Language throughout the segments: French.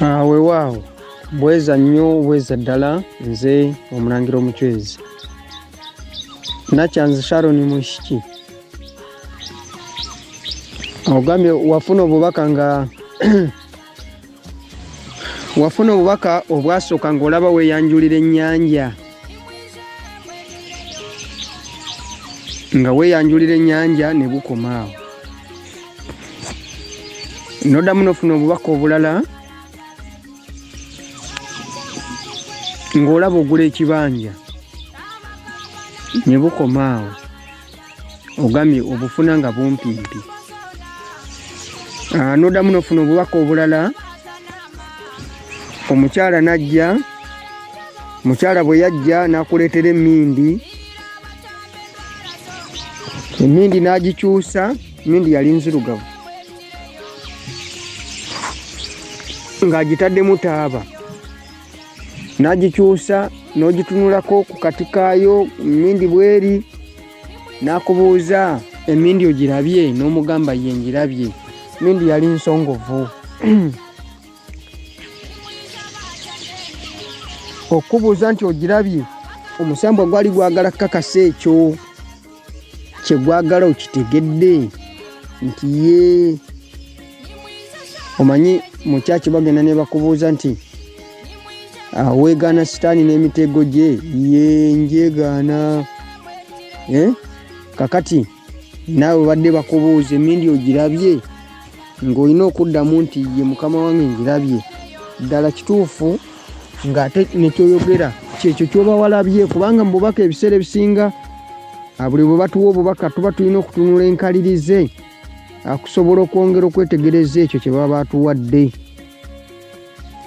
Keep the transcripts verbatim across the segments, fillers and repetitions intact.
Awe wao bweza nnyo bweza ddala nze Omulangira Omuchwezi. Nathan Zacharoni mushiki ogambye wafuna obubaka nga wafuna obubaka obwasooka ng'olaba weeyanjulira ennyanja nga weeyanjulira ennyanja ne bukoma awo. Noddamu n'ofuna obubaka obulala ng'olaba ogula ekibanja ne bukoma awo, ogambye obufuna nga bumpimpi. Noddamu n'ofuna obubaka obulala omukyala najja, mukyala bwe yajja n'akuleetera emmindi, emmindi n'agikyusa, emmindi yali nzirugavu ng'agitaddemu taaba, n'agikyusa n'ogitunulako ku kati kaayo emmindi bweri, n'akubuuza emmindi ogirabye, n'omugamba ye ngirabye, emmindi yali nsongovu. Okubuuza nti ogirabye, omusambo gwali gwagala kakasa ekyo kye gwagala okitegedde nti ye. Omanyi mu kyaki bagenda ne bakubuuza nti aweegaana sitaani n'emitego gye, ye njeegaana. Kakati naawe badde bakubuuza emmindi ogirabye ng'olina okuddamu nti ye mukama wange ngirabye. Ddala kituufu ngate nekyoyogera kyekyo kyoba walabye, kubanga mbubaka ebiseera ebisinga abuli bwe batuwa obubaka tuba tulina okutunula enkalirize akusobola okwongera okwetegereza ekyo kye baba batuwadde,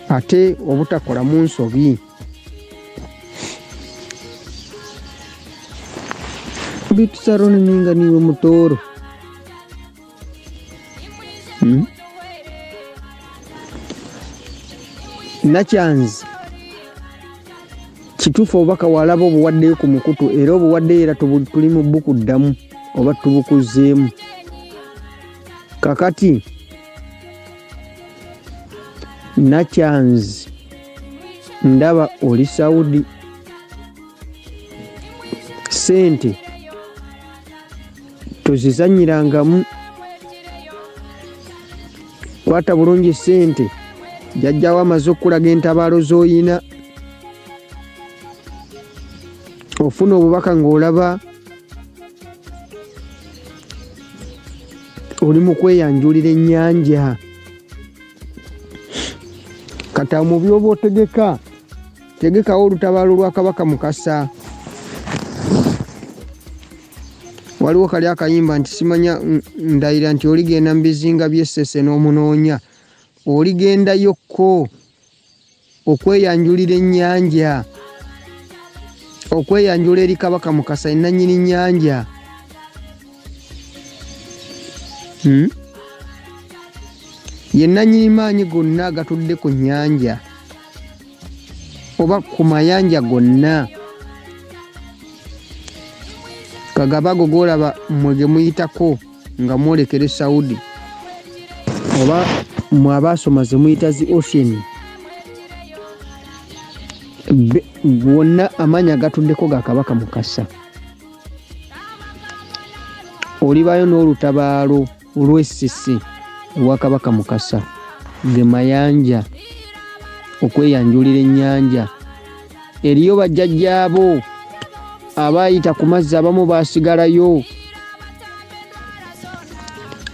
ate obutakola mu nsobi. Bitusaron ninga niwe mutoro Nachanzi kituufu obubaka walaba obuwaddeyo ku mukutu, era obuwaddeyo era tuli mu bukuddamu oba tubukuzeemu. Kakati Nachanzi ndaba oli Saudi, sente tozizanyirangamu, kwata bulungi sente. Jajja wamaze okulaga entabaalo z'oyina, ofuna obubaka ng'olaba oli mu kweyanjulira ennyanja. Kata mu by'oba otegeka, tegekawo olutabaalo lwa Kabaka Mukasa. Waliwo kali akayimba nti simanya ndayira nti oligenda mu bizinga by'essese n'omunoonya, oligendayokko okweyanjulira ennyanja, okweyanjula eri Kabaka Mukasa nannyini nnyanja. Ye nannyini maanyi gonna agatudde ku nnyanja oba ku mayanja gonna. Kagabago golaba mwe ge muyitako nga mwolekere Saudi, oba mwa abasoma ze muyita zi ocean, wonna amanya gatuddeko ga Kabaka Mukasa. Olibayo n'olutabaalo olw'essisi olwa Kabaka Mukasa ge mayanja, okweyanjulira ennyanja. Eriyo bajjajjaabo abaayita ku mazzi, abamu baasigalayo,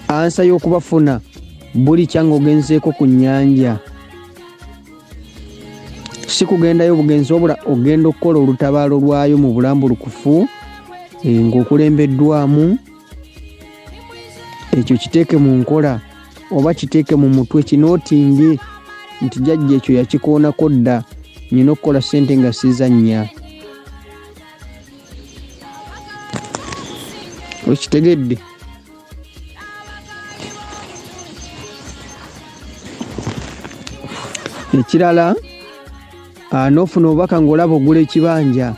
ansa y'okubafuna buli kyange ogenzeeko ku nnyanja. Si kugendayo obugenzi obula, ogenda okukola olutabaalo lwayo mu bulambulukufu ng'okulembeddwamu. Ekyo kiteeke mu nkola oba kiteeke mu mutwe, kinootinge nti jjajja ekyo yakikoonako dda, nina okukola ssente nga sizannya. Okitegedde? Ekirala n'ofuna obubaka ng'olaba ogula ekibanja.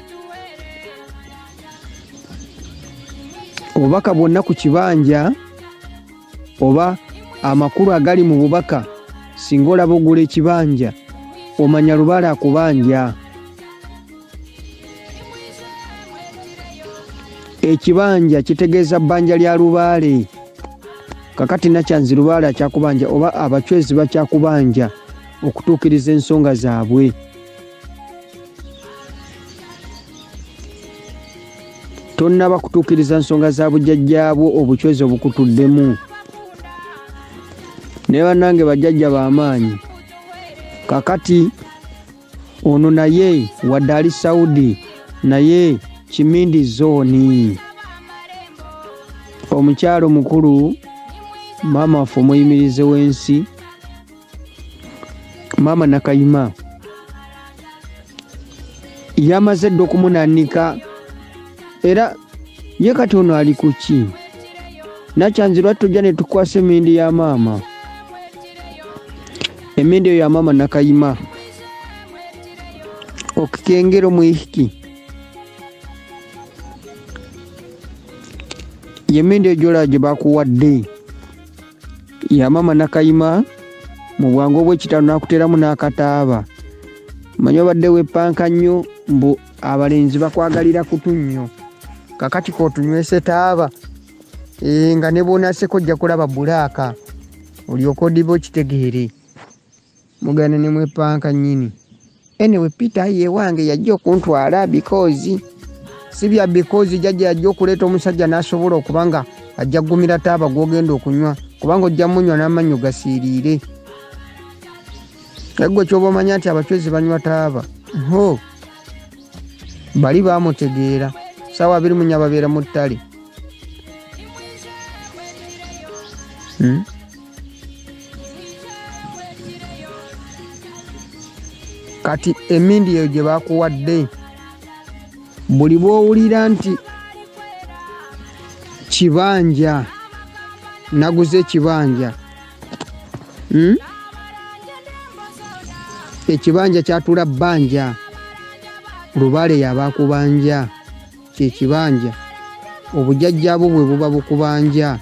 Obubaka bwonna ku kibanja oba amakulu agali mu bubaka singola bogule ekibanja omanya lubala akubanja. Ekibanja kitegeeza bbanja lya lubaale. Kakati nakyanzi lubaale akyakubanja oba Abachwezi bakyakubanja okutuukiriza ensonga zaabwe. Tonnaba kutuukiriza nsonga za bujjajjaabwo obuchwezi obukutuddemu. Ne bannange bajjajja b'amaanyi. Kakati ono naye wadde ali Saudi naye Kimindi zooni. Omukyalo omukulu maama waffe omuyimirize w'ensi maama Nakayima yamaze dda okumunanika era ye kati ono ali kuki. Nakyanzirwa tujja ne tukwasa emindi ya maama. Emindi eyo ya maama Nakayima okikengera omwihiki. Yemende jola jibakuwadde ya mama Nakayima mu bwango bw'ekitano nakuteramu n'akataaba. Manyo badde wepanka nnyo mbu abalenzi bakwagalira kutunnyo. Kakati kootunywese taaba e, nga ne boonaaseko ojja kulaba bulaaka olyoka oddiba okitegeere. Mugana ne mwepanka nnyini. Anyway, Peter ye wange yajja okuntwala because sibya because jajja ajja okuleeta omusajja n'asobola okubanga ajja kugumira taaba gw'ogenda okunywa kubanga ojja munywa n'amannyo gasiiriire. Eggwe ky'oba omanya nti Abachwezi banywa taaba ho bali baamutegeera saawa abiri munya babeera mu ttale. Kati emindi eyo gye baakuwadde buli bw'owulira nti kibanja naguze ekibanja, ekibanja kyatula bbanja lubale y'abaakubanja kyekibanja obujjajjaabo bwe buba bukubanja.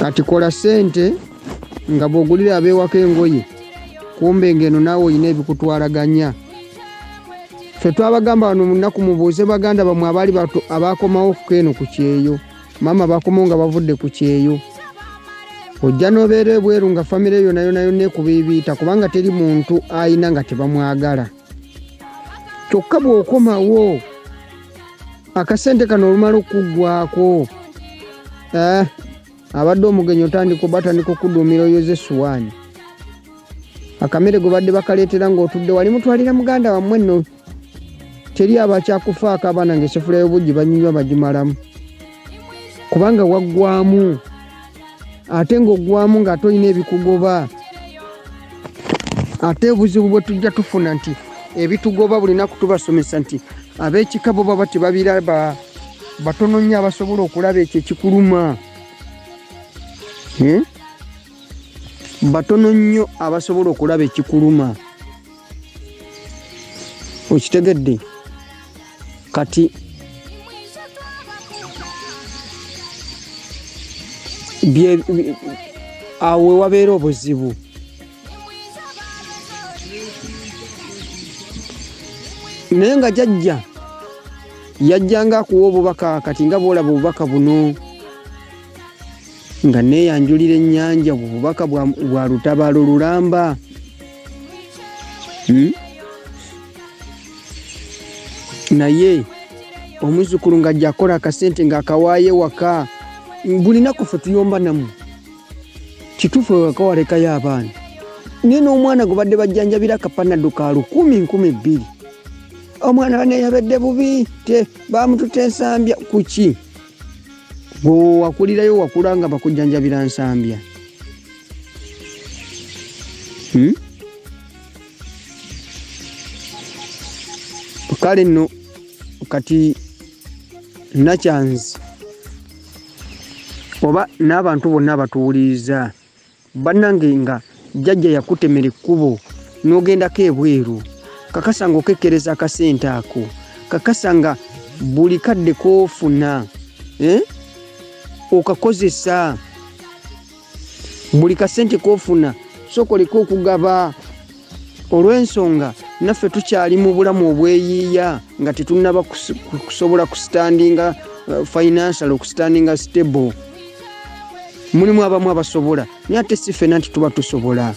Kati kola ssente nga bw'ogulira abeewako engoye kumbe ng'eno naawe olina ebikutwalaganya. Ffe twabagamba wano munaku mubuuze baganda bamwe abaali abaakomawo keno ku kyeyo maama bakomawo nga bavudde ku kyeyo. Ojja n'obeera ebweru nga famire yo nayo nayo neekubiibiita kubanga teri muntu ayina nga tebamwagala. Kyokka bw'okomawo akasente kano olumala okuggwako eh, abadde omugenyi otandika batandika okudduumira oyo z'essuwaani. Akamere gwe badde bakaleetera ng'otudde wali mutwalira muganda wammwe nno. Teri abakyakufaako abaana ng'esefula y'obujji banyumya bagimalamu. Kubanga waggwamu ate ng'oggwamu ng'ate olina ebikugoba. Ate obuzibu bwe tujja tufuna nti ebitugoba bulinaku tubasomesa nti ab'ekika bo baba tebabiraba batono nnyo abasobola okulaba ekyo ekikuluma. Batono nnyo abasobola okulaba ekikuluma okitegedde. Kati awo wabeera obuzibu. Naye nga jajja yajjanga akuwa obubaka kati nga bwolaba obubaka buno nga neeyanjulira ennyanja bubaka bwa lutabaalo lulamba. Naye omuzukulu ng'ajja akola akasente ng'akawaayo ewaka. Bulinaku ffe tuyomba namu kituufu ewaka walekayo abaana. Naye n'omwana gwe badde bajjanjabira akapanado ka lukumi nkumi bbiri. Omwana baneyabedde bubi te baamututa ensambya kuki. Gwe wakulirayo wakula nga bakujjanjabira nsambya. Kale nno kati Nakyanzi oba n'abantu bonna abatuwuliriza bannange nga jjajja yakutemera ekkubo n'ogendako ebweru kakasa nga okekkereza akasente ako. Kakasa nga buli kadde koofuna okakozesa buli kasente kofuna soko liko okugaba. Olw'ensonga naffe tukyali mu bulamu obweyiiya nga tetunnaba kusobola kustandinga financial okustandinga stable. Mulimu abamu abasobola naye ate si ffenna nti tuba tusobola.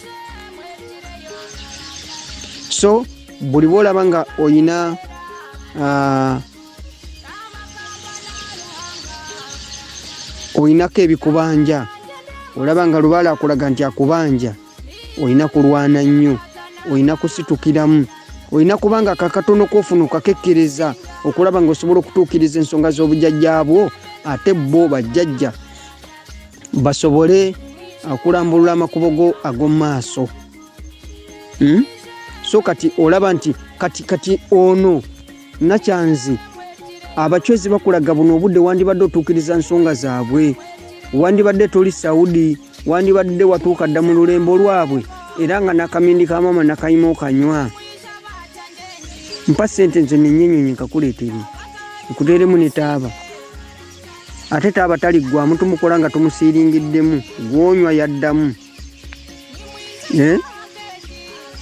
So buli bw'olaba nga oyina uh, oyinako ebikubanja, olaba nga lubaala akulaga nti akubanja, oyina kulwana nnyo, oyina kusitukiramu, oyina kubanga akakatono kofuna kakekkiriza okulaba nga osobola okutuukiriza ensonga z'obujjajja bwo, ate bo bajjajja basobole okulambulula amakubo go ag'omu maaso. hmm? So kati olaba nti kati kati ono Nakyanzi Abachwezi bakulaga buno obudde wandibadde otuukiriza nsonga zaabwe, wandibadde toli Saudi, wandibadde watuuka dda mu lulembo lwabwe era nga nakamindi ka mama nakayima okanywa. Mpa sentensi nnyinnyinyi nkakuleetera nkuteeremu ne taaba, ate taaba taliggwamu tumukola nga tumusiiringiddemu gwonywa yaddamu. Eh?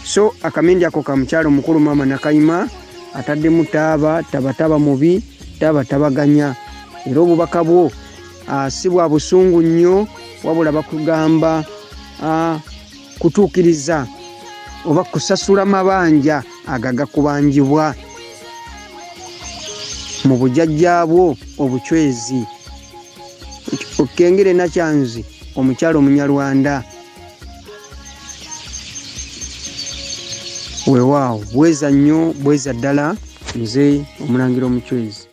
So akamindi ako ka mukyalo mukulu mama nakayima ataddemu taaba, tabataba mubi, tabatabaganya. Era obubaka bwo si bwa busungu nnyo, wabula bakugamba kutuukiriza oba kusasula mabanja agagakubanjibwa mu bujjajja bwo obuchwezi. Okengere Nakyanzi omukyalo Munyarwanda weewaawo bweza nnyo, bweza ddala. Nze Omulangira Omuchwezi.